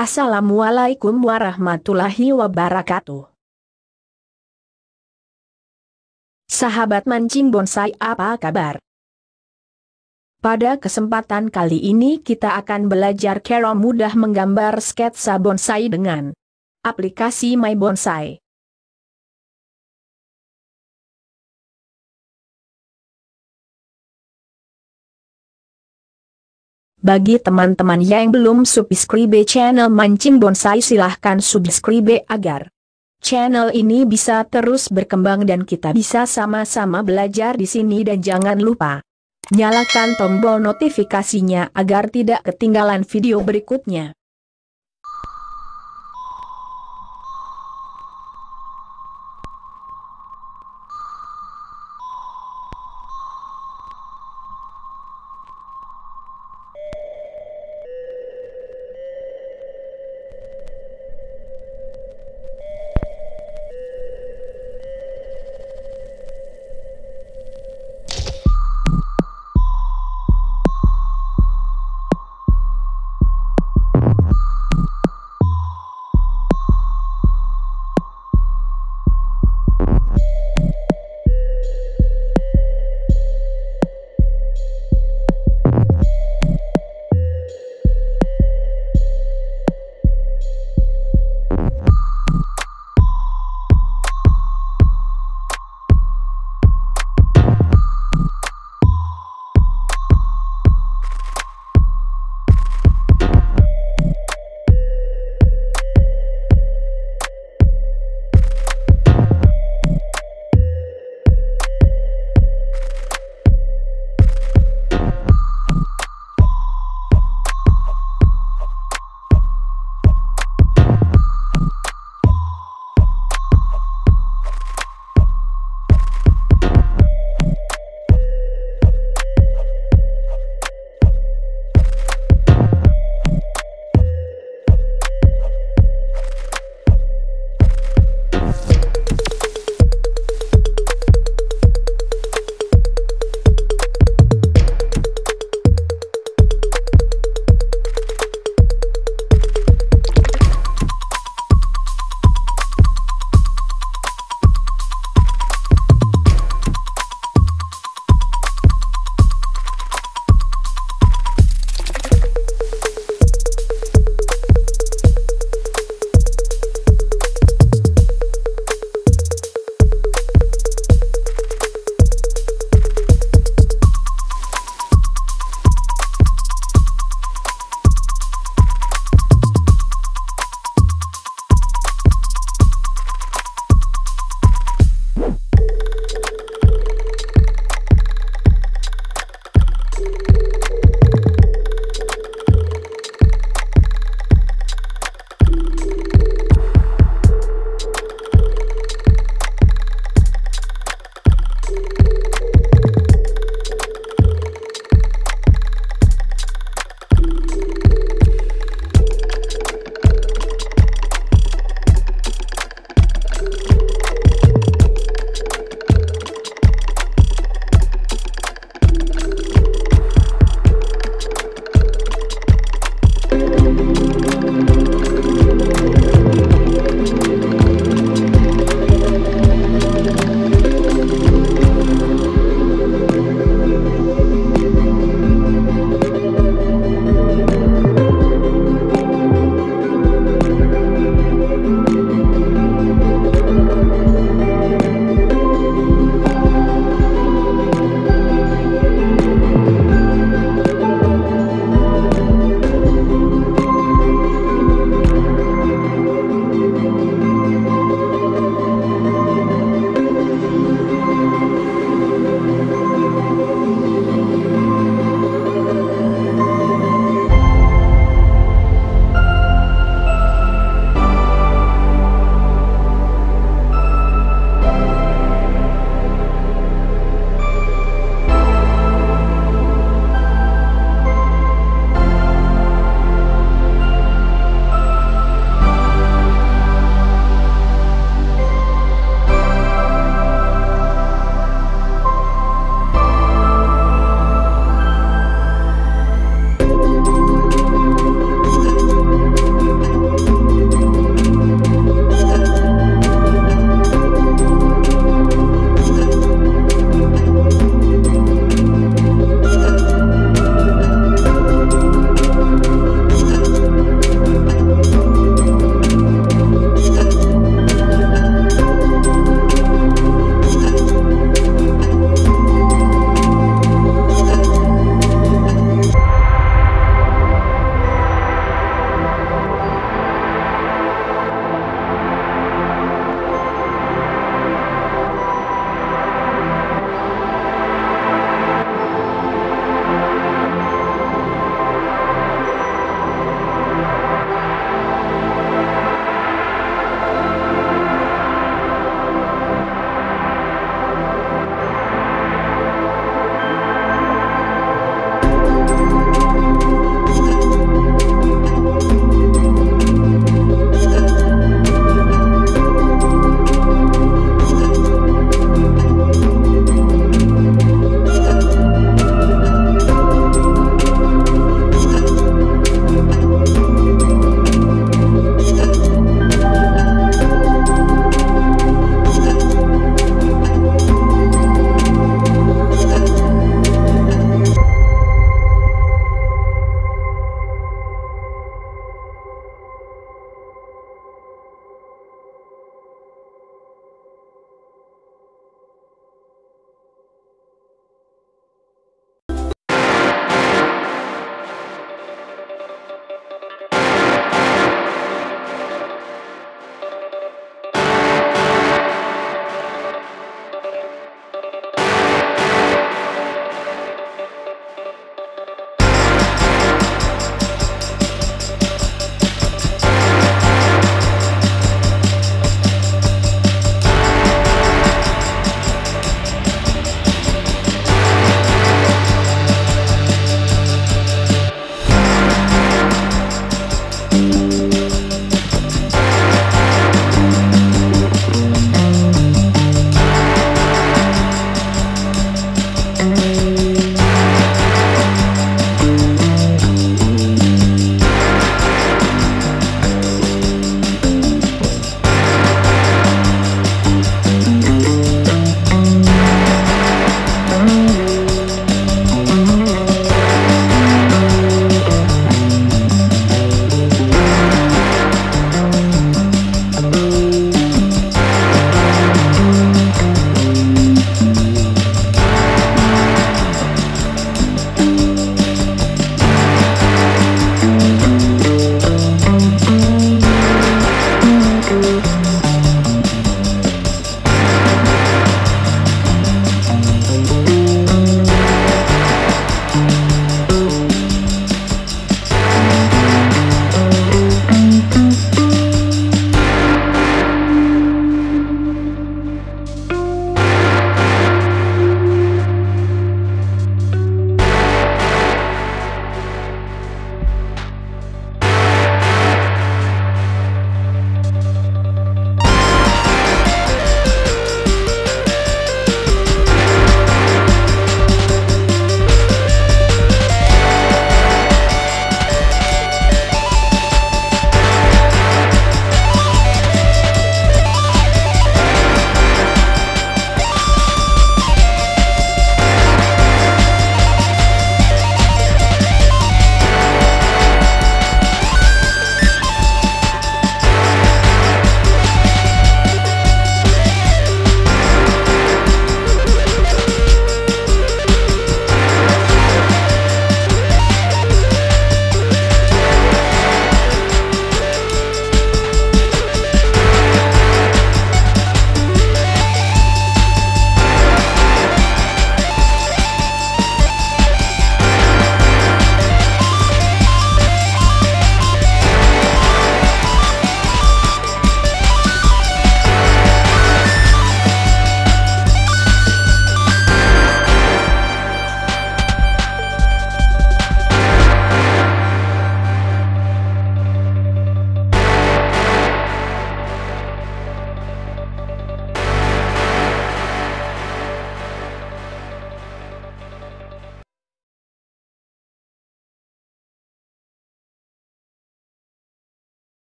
Assalamualaikum warahmatullahi wabarakatuh. Sahabat Mancing Bonsai, apa kabar? Pada kesempatan kali ini kita akan belajar cara mudah menggambar sketsa bonsai dengan aplikasi My Bonsai. Bagi teman-teman yang belum subscribe channel Mancing Bonsai, silahkan subscribe agar channel ini bisa terus berkembang dan kita bisa sama-sama belajar di sini, dan jangan lupa nyalakan tombol notifikasinya agar tidak ketinggalan video berikutnya.